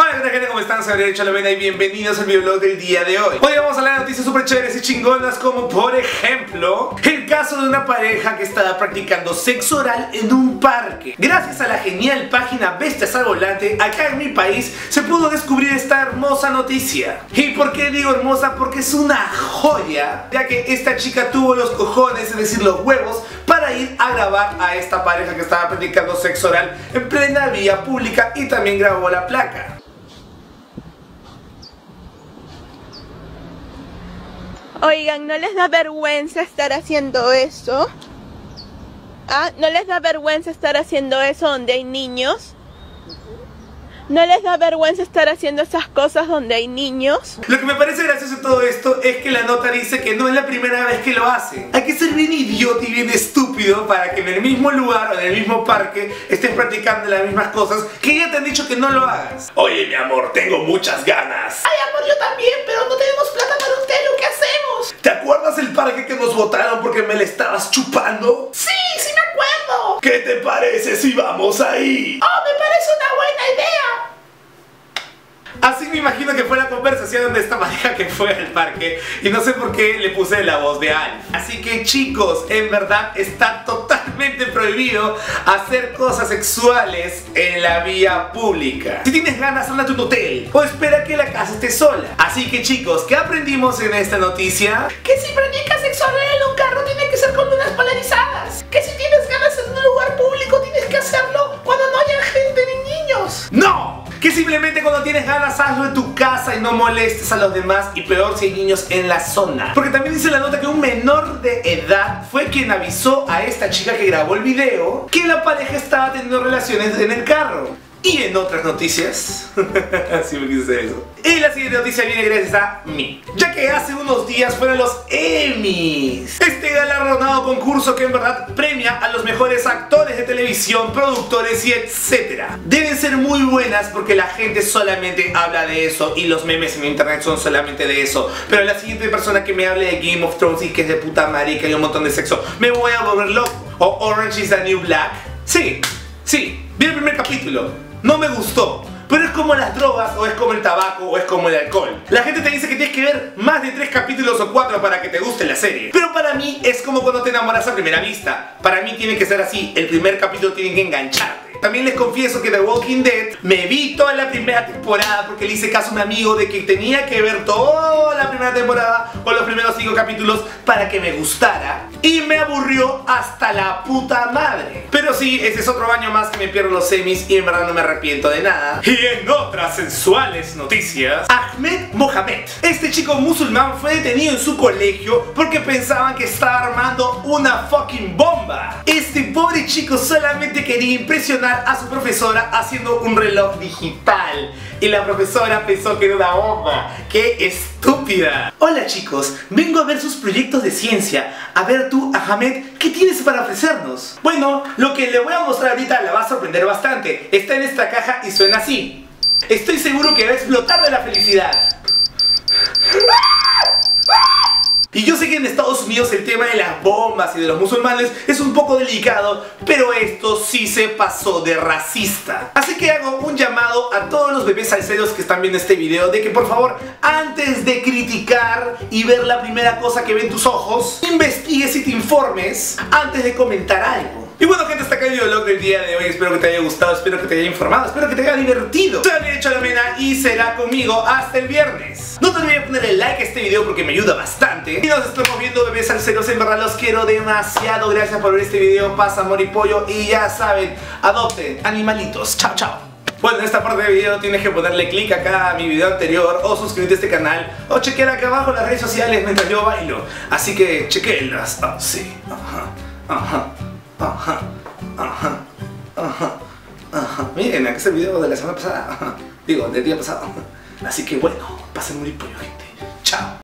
Hola, ¿qué tal? ¿Cómo están? Soy Cholo Mena y bienvenidos al videoblog del día de hoy. Hoy vamos a hablar de noticias súper chéveres y chingonas, como por ejemplo el caso de una pareja que estaba practicando sexo oral en un parque. Gracias a la genial página Bestias al Volante, acá en mi país se pudo descubrir esta hermosa noticia. ¿Y por qué digo hermosa? Porque es una joya, ya que esta chica tuvo los cojones, es decir, los huevos, para ir a grabar a esta pareja que estaba practicando sexo oral en plena vía pública y también grabó la placa. Oigan, ¿no les da vergüenza estar haciendo eso? ¿Ah? ¿No les da vergüenza estar haciendo eso donde hay niños? ¿No les da vergüenza estar haciendo esas cosas donde hay niños? Lo que me parece gracioso de todo esto es que la nota dice que no es la primera vez que lo hace. Hay que ser bien idiota y bien estúpido para que en el mismo lugar o en el mismo parque estés practicando las mismas cosas que ya te han dicho que no lo hagas. Oye, mi amor, tengo muchas ganas. Ay, amor, yo también, pero no tenemos plata para un telo, ¿qué hacemos? ¿Te acuerdas el parque que nos botaron porque me la estabas chupando? Sí, sí me acuerdo. ¿Qué te parece si vamos ahí? Oh, me parece una buena idea. Así me imagino que fue la conversación de esta pareja que fue al parque. Y no sé por qué le puse la voz de Al. Así que chicos, en verdad está totalmente prohibido hacer cosas sexuales en la vía pública. Si tienes ganas, anda a tu hotel o espera que la casa esté sola. Así que chicos, ¿qué aprendimos en esta noticia? Que si practicas sexo en un carro tiene que ser con unas polarizadas. Que si tienes ganas en un lugar público tienes que hacerlo cuando no haya gente ni niños. ¡No! Que simplemente cuando tienes ganas hazlo en tu casa y no molestes a los demás, y peor si hay niños en la zona. Porque también dice la nota que un menor de edad fue quien avisó a esta chica que grabó el video que la pareja estaba teniendo relaciones en el carro. Y en otras noticias, sí me quise eso. Y la siguiente noticia viene gracias a mí, ya que hace unos días fueron los Emmys, este galardonado concurso que en verdad premia a los mejores actores de televisión, productores y etcétera. Deben ser muy buenas porque la gente solamente habla de eso y los memes en internet son solamente de eso. Pero la siguiente persona que me hable de Game of Thrones y que es de puta marica y un montón de sexo, me voy a volver loco. O Orange is the New Black. Sí, sí, vi el primer capítulo. No me gustó, pero es como las drogas, o es como el tabaco, o es como el alcohol. La gente te dice que tienes que ver más de 3 capítulos o 4 para que te guste la serie. Pero para mí es como cuando te enamoras a primera vista. Para mí tiene que ser así, el primer capítulo tiene que engancharte. También les confieso que The Walking Dead me vi toda la primera temporada porque le hice caso a un amigo de que tenía que ver toda la primera temporada o los primeros 5 capítulos para que me gustara. Y me aburrió hasta la puta madre. Pero sí, ese es otro año más que me pierdo los Emmys y en verdad no me arrepiento de nada. Y en otras sensuales noticias, Ahmed Mohamed, este chico musulmán, fue detenido en su colegio porque pensaban que estaba armando una fucking bomba. Este pobre chico solamente quería impresionar a su profesora haciendo un reloj digital. Y la profesora pensó que era una bomba. ¡Qué estúpida! Hola chicos, vengo a ver sus proyectos de ciencia. A ver tú, Ahmed, ¿qué tienes para ofrecernos? Bueno, lo que le voy a mostrar ahorita la va a sorprender bastante. Está en esta caja y suena así. Estoy seguro que va a explotar de la felicidad. Y yo sé que en Estados Unidos el tema de las bombas y de los musulmanes es un poco delicado, pero esto sí se pasó de racista. Así que hago un llamado a todos los bebés salseros que están viendo este video de que por favor, antes de criticar y ver la primera cosa que ven tus ojos, investigues y te informes antes de comentar algo. Y bueno gente, hasta acá el videoblog del día de hoy. Espero que te haya gustado, espero que te haya informado, espero que te haya divertido. Soy Cholo Mena y será conmigo hasta el viernes. No te olvides de ponerle like a este video porque me ayuda bastante. Y nos estamos viendo, bebés salseros, en verdad los quiero demasiado. Gracias por ver este video, paz, amor y pollo. Y ya saben, adopten animalitos. Chao, chao. Bueno, en esta parte del video tienes que ponerle click acá a mi video anterior, o suscribirte a este canal, o chequear acá abajo las redes sociales mientras yo bailo. Así que chequenlas. Ah, sí, ajá. Miren, aquí es el video de la semana pasada. Digo, del día pasado. Así que bueno, pasen muy pollo, gente. Chao.